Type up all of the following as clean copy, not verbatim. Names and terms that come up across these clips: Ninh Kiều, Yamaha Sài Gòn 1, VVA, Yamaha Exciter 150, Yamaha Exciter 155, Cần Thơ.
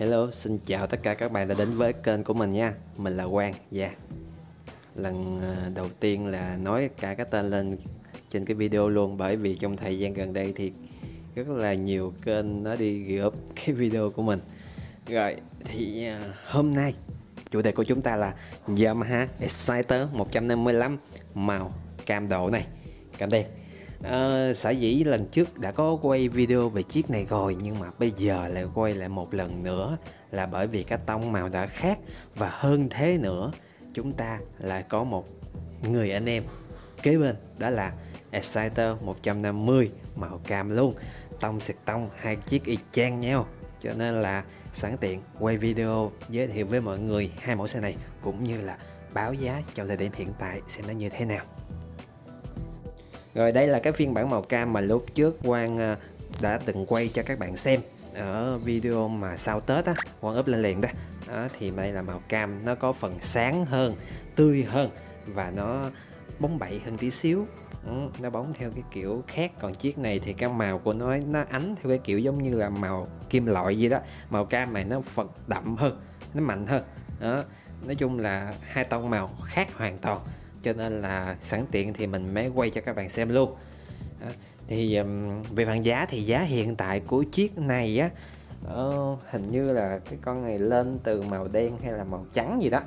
Hello, xin chào tất cả các bạn đã đến với kênh của mình nha. Mình là Quang. Lần đầu tiên là nói cả cái tên lên trên cái video luôn, bởi vì trong thời gian gần đây thì rất là nhiều kênh nó đi gửi cái video của mình. Rồi thì hôm nay chủ đề của chúng ta là Yamaha Exciter 155 màu cam độ này, cam đen. Sở dĩ lần trước đã có quay video về chiếc này rồi, nhưng mà bây giờ lại quay lại một lần nữa là bởi vì cái tông màu đã khác. Và hơn thế nữa, chúng ta lại có một người anh em kế bên, đó là Exciter 150 màu cam luôn. Tông xịt tông, hai chiếc y chang nhau, cho nên là sẵn tiện quay video giới thiệu với mọi người hai mẫu xe này, cũng như là báo giá trong thời điểm hiện tại xem nó như thế nào. Rồi đây là cái phiên bản màu cam mà lúc trước Quang đã từng quay cho các bạn xem ở video mà sau Tết á, Quang up lên liền đó. Thì đây là màu cam, nó có phần sáng hơn, tươi hơn và nó bóng bẩy hơn tí xíu. Nó bóng theo cái kiểu khác, còn chiếc này thì cái màu của nó ánh theo cái kiểu giống như là màu kim loại gì đó. Màu cam này nó phần đậm hơn, nó mạnh hơn. Nói chung là hai tông màu khác hoàn toàn, cho nên là sẵn tiện thì mình mới quay cho các bạn xem luôn. Thì về phần giá thì giá hiện tại của chiếc này á, hình như là cái con này lên từ màu đen hay là màu trắng gì đó.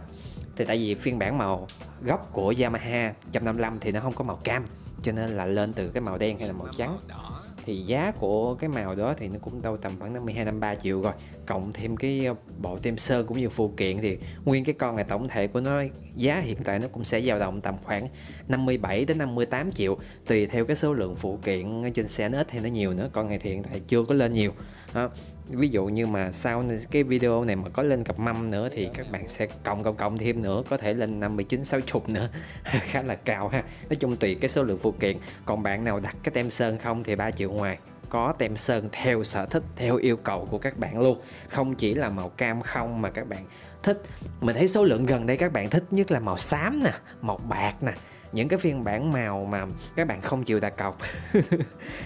Thì tại vì phiên bản màu gốc của Yamaha 155 thì nó không có màu cam, cho nên là lên từ cái màu đen hay là màu trắng. Thì giá của cái màu đó thì nó cũng đâu tầm khoảng 52-53 triệu rồi, cộng thêm cái bộ tem sơn cũng như phụ kiện, thì nguyên cái con này tổng thể của nó giá hiện tại nó cũng sẽ dao động tầm khoảng 57-58 triệu, tùy theo cái số lượng phụ kiện trên xe nó ít hay nó nhiều nữa. Con này thì hiện tại chưa có lên nhiều. Ví dụ như mà sau cái video này mà có lên cặp mâm nữa thì các bạn sẽ cộng thêm nữa, có thể lên 59-60 nữa. Khá là cao ha. Nói chung tùy cái số lượng phụ kiện. Còn bạn nào đặt cái tem sơn không thì 3 triệu ngoài, có tem sơn theo sở thích, theo yêu cầu của các bạn luôn. Không chỉ là màu cam không mà các bạn thích, mình thấy số lượng gần đây các bạn thích nhất là màu xám nè, màu bạc nè, những cái phiên bản màu mà các bạn không chịu đặt cọc.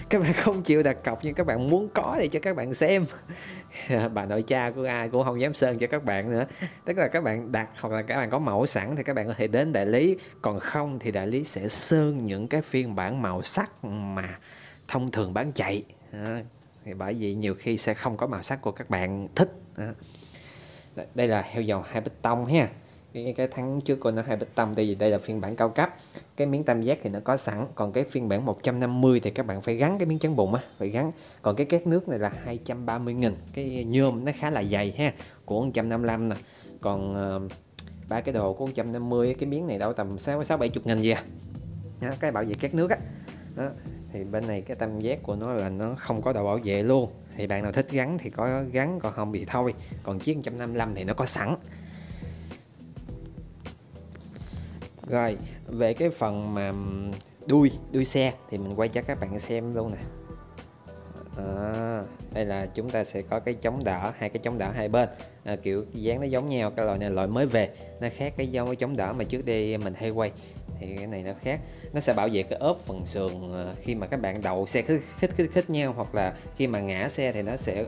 Các bạn không chịu đặt cọc nhưng các bạn muốn có để cho các bạn xem. Bà nội cha của ai cũng không dám sơn cho các bạn nữa. Tức là các bạn đặt hoặc là các bạn có mẫu sẵn thì các bạn có thể đến đại lý, còn không thì đại lý sẽ sơn những cái phiên bản màu sắc mà thông thường bán chạy. Thì bởi vì nhiều khi sẽ không có màu sắc của các bạn thích. Đây là heo dầu hai bích tông ha. Cái thắng trước của nó hai bích tông, tại vì đây là phiên bản cao cấp. Cái miếng tam giác thì nó có sẵn, còn cái phiên bản 150 thì các bạn phải gắn cái miếng trắng bụng á, phải gắn. Còn cái két nước này là 230.000, cái nhôm nó khá là dày ha, của 155 nè. Còn ba cái đồ của 150, cái miếng này đâu tầm 60-70.000 gì à. Cái bảo vệ két nước á. Thì bên này cái tam giác của nó là nó không có đồ bảo vệ luôn. Thì bạn nào thích gắn thì có gắn, còn không thì thôi. Còn chiếc 155 thì nó có sẵn. Rồi, về cái phần mà đuôi xe thì mình quay cho các bạn xem luôn nè. Đây là chúng ta sẽ có cái chống đỡ, hai cái chống đỡ hai bên, kiểu dáng nó giống nhau. Cái loại này loại mới về, nó khác cái dấu chống đỡ mà trước đây mình hay quay. Thì cái này nó khác, nó sẽ bảo vệ cái ốp phần sườn khi mà các bạn đậu xe khích nhau, hoặc là khi mà ngã xe thì nó sẽ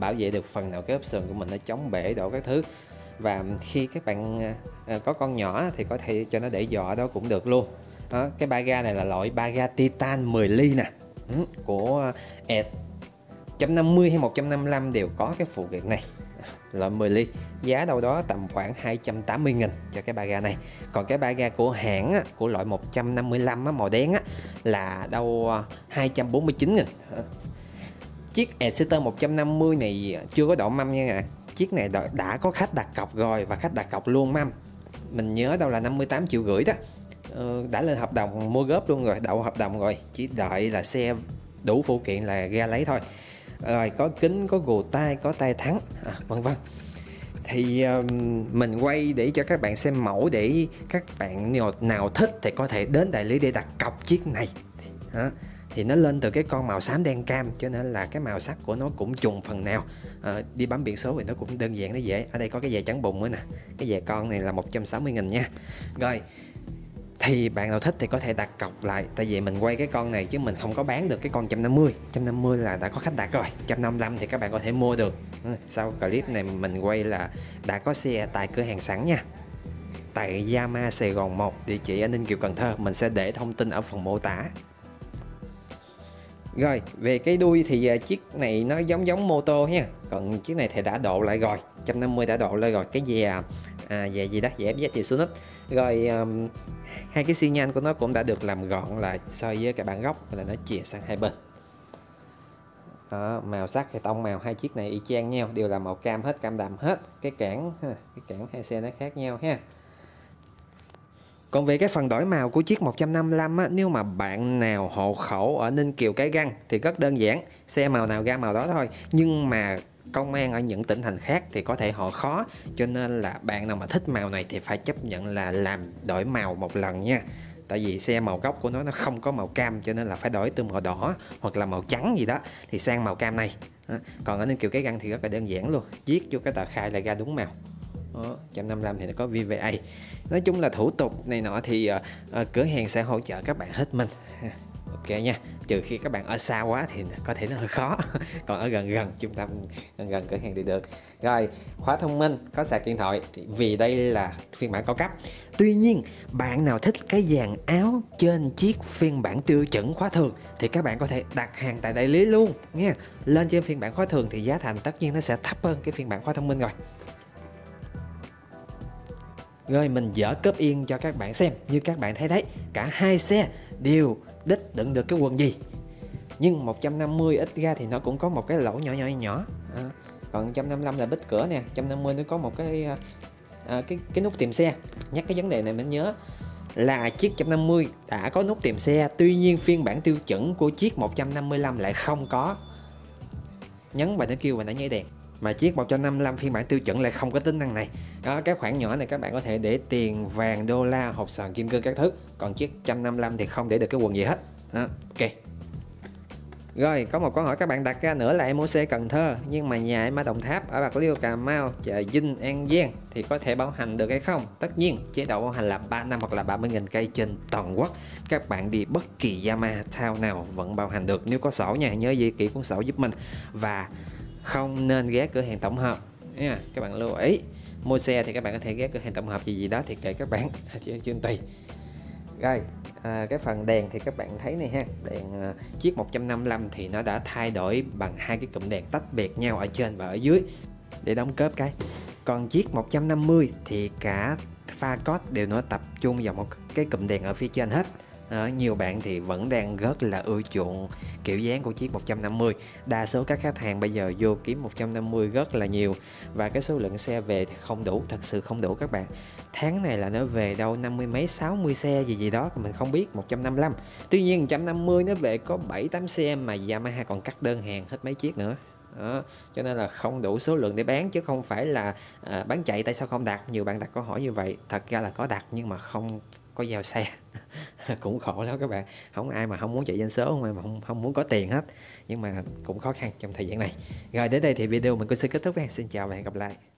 bảo vệ được phần nào cái ốp sườn của mình, nó chống bể đổ các thứ. Và khi các bạn có con nhỏ thì có thể cho nó để giỏ đó cũng được luôn. Cái ba ga này là loại ba ga Titan 10 ly nè, của 150 hay 155 đều có cái phụ kiện này, loại 10 ly. Giá đâu đó tầm khoảng 280.000 cho cái ba ga này. Còn cái ba ga của hãng á, của loại 155 á, màu đen á, là đâu 249.000. Chiếc Exciter 150 này chưa có độ mâm nha ạ. Chiếc này đã có khách đặt cọc rồi, và khách đặt cọc luôn mâm, mình nhớ đâu là 58,5 triệu đó. Đã lên hợp đồng mua góp luôn rồi, đậu hợp đồng rồi, chỉ đợi là xe đủ phụ kiện là ra lấy thôi. Rồi có kính, có gù tai, có tai thắng, vân vân. Thì mình quay để cho các bạn xem mẫu, để các bạn nào thích thì có thể đến đại lý để đặt cọc chiếc này. Thì nó lên từ cái con màu xám đen cam, cho nên là cái màu sắc của nó cũng trùng phần nào. Đi bấm biển số thì nó cũng đơn giản, nó dễ. Ở đây có cái dè trắng bụng nữa nè, cái dè con này là 160.000 nha. Rồi thì bạn nào thích thì có thể đặt cọc lại, tại vì mình quay cái con này chứ mình không có bán được cái con 150. 150 là đã có khách đặt rồi, 155 thì các bạn có thể mua được. Sau clip này mình quay là đã có xe tại cửa hàng sẵn nha, tại Yamaha Sài Gòn 1, địa chỉ ở Ninh Kiều, Cần Thơ. Mình sẽ để thông tin ở phần mô tả. Rồi, về cái đuôi thì chiếc này nó giống mô tô ha. Còn chiếc này thì đã độ lại rồi, 150 đã độ lại rồi. Cái gì gì đó, VFA thì Sonic. Rồi hai cái xi nhan của nó cũng đã được làm gọn lại so với cái bản gốc, là nó chìa sang hai bên. Đó, màu sắc thì tông màu hai chiếc này y chang nhau, đều là màu cam hết, cam đậm hết. Cái cản hai xe nó khác nhau ha. Còn về cái phần đổi màu của chiếc 155 á, nếu mà bạn nào hộ khẩu ở Ninh Kiều, Cái Răng thì rất đơn giản, xe màu nào ra màu đó thôi. Nhưng mà công an ở những tỉnh thành khác thì có thể họ khó, cho nên là bạn nào mà thích màu này thì phải chấp nhận là làm đổi màu một lần nha. Tại vì xe màu gốc của nó không có màu cam, cho nên là phải đổi từ màu đỏ hoặc là màu trắng gì đó thì sang màu cam này. Còn ở Ninh Kiều, Cái Răng thì rất là đơn giản luôn, viết vô cái tờ khai là ra đúng màu. 155 thì nó có VVA. Nói chung là thủ tục này nọ thì cửa hàng sẽ hỗ trợ các bạn hết mình. Ok nha, trừ khi các bạn ở xa quá thì có thể nó hơi khó. Còn ở gần trung tâm, gần cửa hàng thì được. Rồi, khóa thông minh, có sạc điện thoại, vì đây là phiên bản cao cấp. Tuy nhiên, bạn nào thích cái dàn áo trên chiếc phiên bản tiêu chuẩn khóa thường thì các bạn có thể đặt hàng tại đại lý luôn nha. Lên trên phiên bản khóa thường thì giá thành tất nhiên nó sẽ thấp hơn cái phiên bản khóa thông minh rồi. Rồi mình dỡ cốp yên cho các bạn xem. Như các bạn thấy đấy, cả hai xe đều đích đựng được cái quần gì. Nhưng 150 ít ra thì nó cũng có một cái lỗ nhỏ. Còn 155 là bít cửa nè, 150 nó có một cái nút tìm xe. Nhắc cái vấn đề này mình nhớ là chiếc 150 đã có nút tìm xe, tuy nhiên phiên bản tiêu chuẩn của chiếc 155 lại không có. Nhấn vào nó kêu và nó nháy đèn. Mà chiếc 155 phiên bản tiêu chuẩn lại không có tính năng này. Đó, cái khoản nhỏ này các bạn có thể để tiền, vàng, đô la, hộp sòn, kim cương các thứ. Còn chiếc 155 thì không để được cái quần gì hết. Đó, ok. Rồi, có một câu hỏi các bạn đặt ra nữa là em mua xe Cần Thơ, nhưng mà nhà em ở Đồng Tháp, ở Bạc Liêu, Cà Mau, Trà Vinh, An Giang thì có thể bảo hành được hay không? Tất nhiên, chế độ bảo hành là 3 năm hoặc là 30.000 cây trên toàn quốc. Các bạn đi bất kỳ Yamaha Town nào vẫn bảo hành được. Nếu có sổ nha, nhớ ghi kỹ cuốn sổ giúp mình. Và không nên ghé cửa hàng tổng hợp nha, các bạn lưu ý. Mua xe thì các bạn có thể ghé cửa hàng tổng hợp gì đó thì kệ các bạn, chứ tùy. Rồi, cái phần đèn thì các bạn thấy này ha, đèn chiếc 155 thì nó đã thay đổi bằng hai cái cụm đèn tách biệt nhau ở trên và ở dưới để đóng cớp cái. Còn chiếc 150 thì cả pha cốt đều nó tập trung vào một cái cụm đèn ở phía trên hết. Nhiều bạn thì vẫn đang rất là ưa chuộng kiểu dáng của chiếc 150. Đa số các khách hàng bây giờ vô kiếm 150 rất là nhiều. Và cái số lượng xe về thì không đủ, thật sự không đủ các bạn. Tháng này là nó về đâu 50 mấy 60 xe gì đó, mình không biết 155. Tuy nhiên 150 nó về có 7-8 xe mà Yamaha còn cắt đơn hàng hết mấy chiếc nữa. Đó, cho nên là không đủ số lượng để bán, chứ không phải là bán chạy tại sao không đặt. Nhiều bạn đặt câu hỏi như vậy, thật ra là có đặt nhưng mà không có giao xe. Cũng khổ lắm các bạn, không ai mà không muốn chạy doanh số, không ai mà không muốn có tiền hết, nhưng mà cũng khó khăn trong thời gian này. Rồi đến đây thì video mình cũng sẽ kết thúc. Xin chào và hẹn gặp lại.